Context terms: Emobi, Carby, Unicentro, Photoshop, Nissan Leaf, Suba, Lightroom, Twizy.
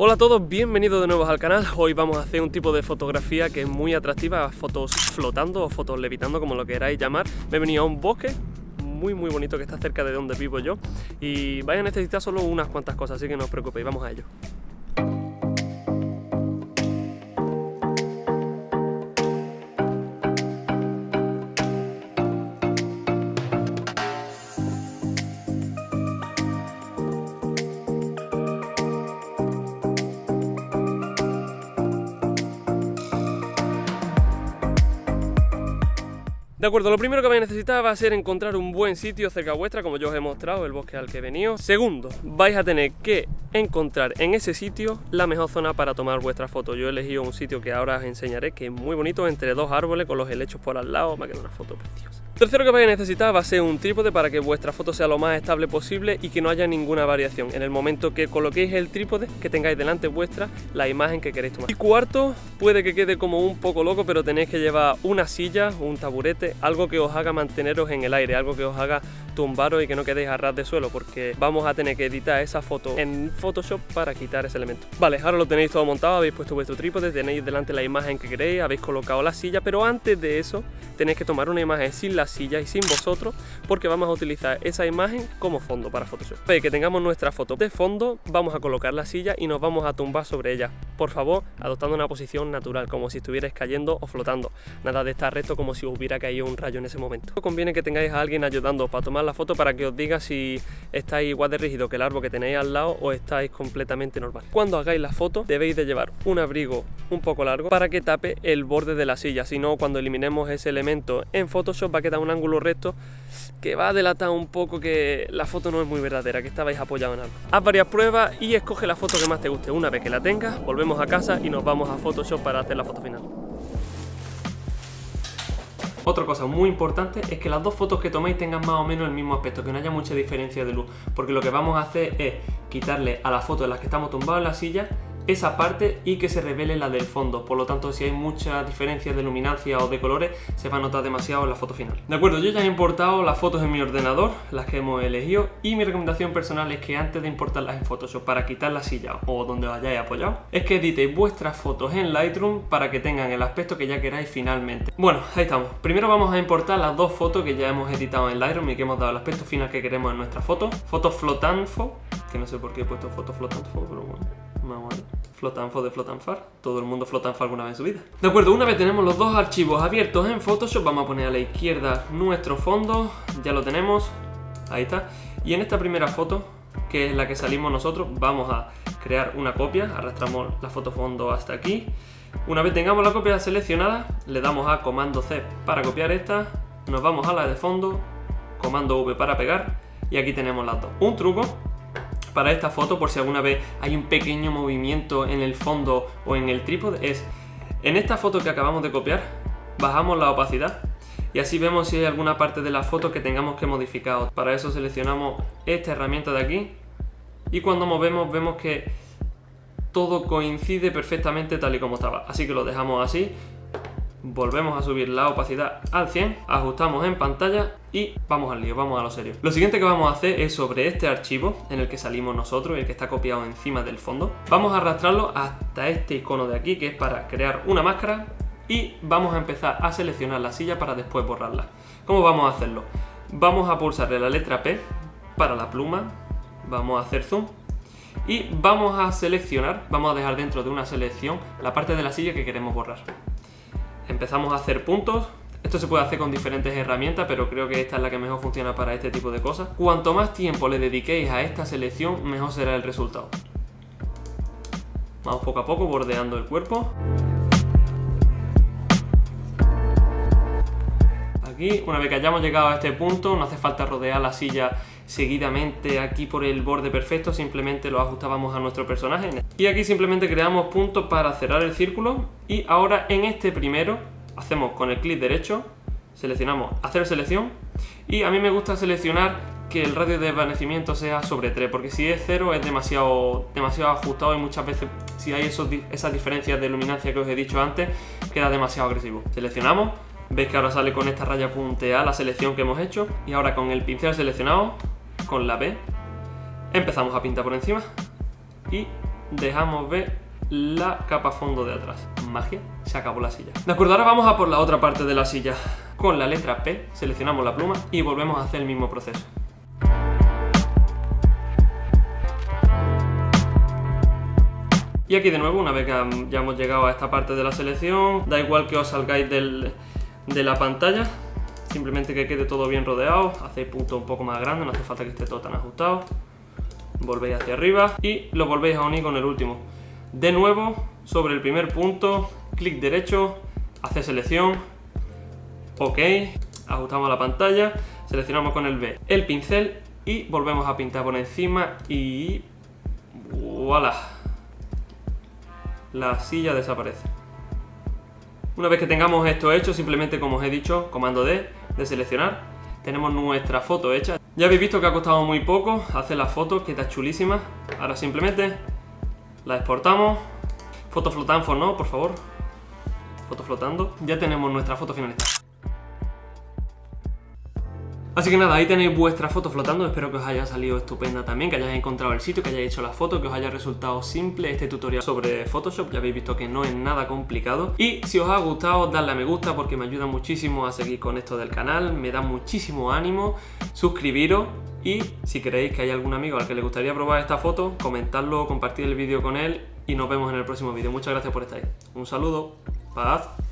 Hola a todos, bienvenidos de nuevo al canal. Hoy vamos a hacer un tipo de fotografía que es muy atractiva, fotos flotando o fotos levitando, como lo queráis llamar. Me he venido a un bosque muy bonito que está cerca de donde vivo yo y vais a necesitar solo unas cuantas cosas, así que no os preocupéis, vamos a ello. De acuerdo, lo primero que vais a necesitar va a ser encontrar un buen sitio cerca vuestra, como yo os he mostrado, el bosque al que he venido. Segundo, vais a tener que encontrar en ese sitio la mejor zona para tomar vuestra foto. Yo he elegido un sitio que ahora os enseñaré, que es muy bonito, entre dos árboles, con los helechos por al lado, me ha quedado una foto preciosa. Tercero que vais a necesitar va a ser un trípode para que vuestra foto sea lo más estable posible y que no haya ninguna variación. En el momento que coloquéis el trípode, que tengáis delante vuestra la imagen que queréis tomar. Y cuarto, puede que quede como un poco loco, pero tenéis que llevar una silla, un taburete, algo que os haga manteneros en el aire, algo que os haga tumbaros y que no quedéis a ras de suelo, porque vamos a tener que editar esa foto en Photoshop para quitar ese elemento. Vale, ahora lo tenéis todo montado, habéis puesto vuestro trípode, tenéis delante la imagen que queréis, habéis colocado la silla, pero antes de eso tenéis que tomar una imagen sin la silla y sin vosotros, porque vamos a utilizar esa imagen como fondo para Photoshop. Después que tengamos nuestra foto de fondo, vamos a colocar la silla y nos vamos a tumbar sobre ella, por favor adoptando una posición natural, como si estuvierais cayendo o flotando, nada de estar recto como si os hubiera caído un rayo en ese momento. Conviene que tengáis a alguien ayudándoos para tomar la foto, para que os diga si estáis igual de rígido que el árbol que tenéis al lado o estáis completamente normal. Cuando hagáis la foto debéis de llevar un abrigo un poco largo para que tape el borde de la silla, si no, cuando eliminemos ese elemento en Photoshop va a quedar un ángulo recto que va a delatar un poco que la foto no es muy verdadera, que estabais apoyado en algo. Haz varias pruebas y escoge la foto que más te guste. Una vez que la tengas, volvemos a casa y nos vamos a Photoshop para hacer la foto final. Otra cosa muy importante es que las dos fotos que toméis tengan más o menos el mismo aspecto, que no haya mucha diferencia de luz, porque lo que vamos a hacer es quitarle a la foto en la que estamos tumbados en la silla esa parte y que se revele la del fondo. Por lo tanto, si hay muchas diferencias de luminancia o de colores, se va a notar demasiado en la foto final. De acuerdo, yo ya he importado las fotos en mi ordenador, las que hemos elegido, y mi recomendación personal es que antes de importarlas en Photoshop, para quitar la silla o donde os hayáis apoyado, es que editéis vuestras fotos en Lightroom para que tengan el aspecto que ya queráis finalmente. Bueno, ahí estamos. Primero vamos a importar las dos fotos que ya hemos editado en Lightroom y que hemos dado el aspecto final que queremos en nuestra foto. Fotos flotanfo, que no sé por qué he puesto fotos flotanfo, pero bueno, vamos a ver. Flotanfo de flotanfar, todo el mundo flotanfa alguna vez en su vida. De acuerdo, una vez tenemos los dos archivos abiertos en Photoshop, vamos a poner a la izquierda nuestro fondo, ya lo tenemos, ahí está. Y en esta primera foto, que es la que salimos nosotros, vamos a crear una copia, arrastramos la foto fondo hasta aquí. Una vez tengamos la copia seleccionada, le damos a comando C para copiar esta, nos vamos a la de fondo, comando V para pegar, y aquí tenemos las dos. Un truco para esta foto, por si alguna vez hay un pequeño movimiento en el fondo o en el trípode, es en esta foto que acabamos de copiar, bajamos la opacidad y así vemos si hay alguna parte de la foto que tengamos que modificar. Para eso seleccionamos esta herramienta de aquí y cuando movemos vemos que todo coincide perfectamente tal y como estaba, así que lo dejamos así. Volvemos a subir la opacidad al 100, ajustamos en pantalla y vamos al lío, vamos a lo serio. Lo siguiente que vamos a hacer es sobre este archivo en el que salimos nosotros, el que está copiado encima del fondo. Vamos a arrastrarlo hasta este icono de aquí, que es para crear una máscara, y vamos a empezar a seleccionar la silla para después borrarla. ¿Cómo vamos a hacerlo? Vamos a pulsarle la letra P para la pluma, vamos a hacer zoom y vamos a seleccionar, vamos a dejar dentro de una selección la parte de la silla que queremos borrar. Empezamos a hacer puntos. Esto se puede hacer con diferentes herramientas, pero creo que esta es la que mejor funciona para este tipo de cosas. Cuanto más tiempo le dediquéis a esta selección, mejor será el resultado. Vamos poco a poco bordeando el cuerpo. Aquí, una vez que hayamos llegado a este punto, no hace falta rodear la silla seguidamente aquí por el borde perfecto, simplemente lo ajustábamos a nuestro personaje. Y aquí simplemente creamos puntos para cerrar el círculo y ahora en este primero hacemos con el clic derecho, seleccionamos hacer selección y a mí me gusta seleccionar que el radio de desvanecimiento sea sobre 3, porque si es 0 es demasiado ajustado y muchas veces si hay esas diferencias de luminancia que os he dicho antes queda demasiado agresivo. Seleccionamos, veis que ahora sale con esta raya punteada la selección que hemos hecho y ahora con el pincel seleccionado, con la B, empezamos a pintar por encima y dejamos ver la capa fondo de atrás. Magia, se acabó la silla. De acuerdo, ahora vamos a por la otra parte de la silla. Con la letra P seleccionamos la pluma y volvemos a hacer el mismo proceso. Y aquí de nuevo, una vez que ya hemos llegado a esta parte de la selección, da igual que os salgáis de la pantalla, simplemente que quede todo bien rodeado, hacéis punto un poco más grande, no hace falta que esté todo tan ajustado, volvéis hacia arriba y lo volvéis a unir con el último. De nuevo, sobre el primer punto, clic derecho, hace selección, ok, ajustamos la pantalla, seleccionamos con el B el pincel y volvemos a pintar por encima y voilà. La silla desaparece. Una vez que tengamos esto hecho, simplemente, como os he dicho, comando D, deseleccionar. Tenemos nuestra foto hecha. Ya habéis visto que ha costado muy poco hacer las fotos, que está chulísima. Ahora simplemente la exportamos. Foto flotando, no, por favor. Foto flotando. Ya tenemos nuestra foto finalizada. Así que nada, ahí tenéis vuestra foto flotando, espero que os haya salido estupenda también, que hayáis encontrado el sitio, que hayáis hecho la foto, que os haya resultado simple este tutorial sobre Photoshop, ya habéis visto que no es nada complicado. Y si os ha gustado, dadle a me gusta porque me ayuda muchísimo a seguir con esto del canal, me da muchísimo ánimo, suscribiros y si creéis que hay algún amigo al que le gustaría probar esta foto, comentadlo, compartid el vídeo con él y nos vemos en el próximo vídeo. Muchas gracias por estar ahí. Un saludo, paz.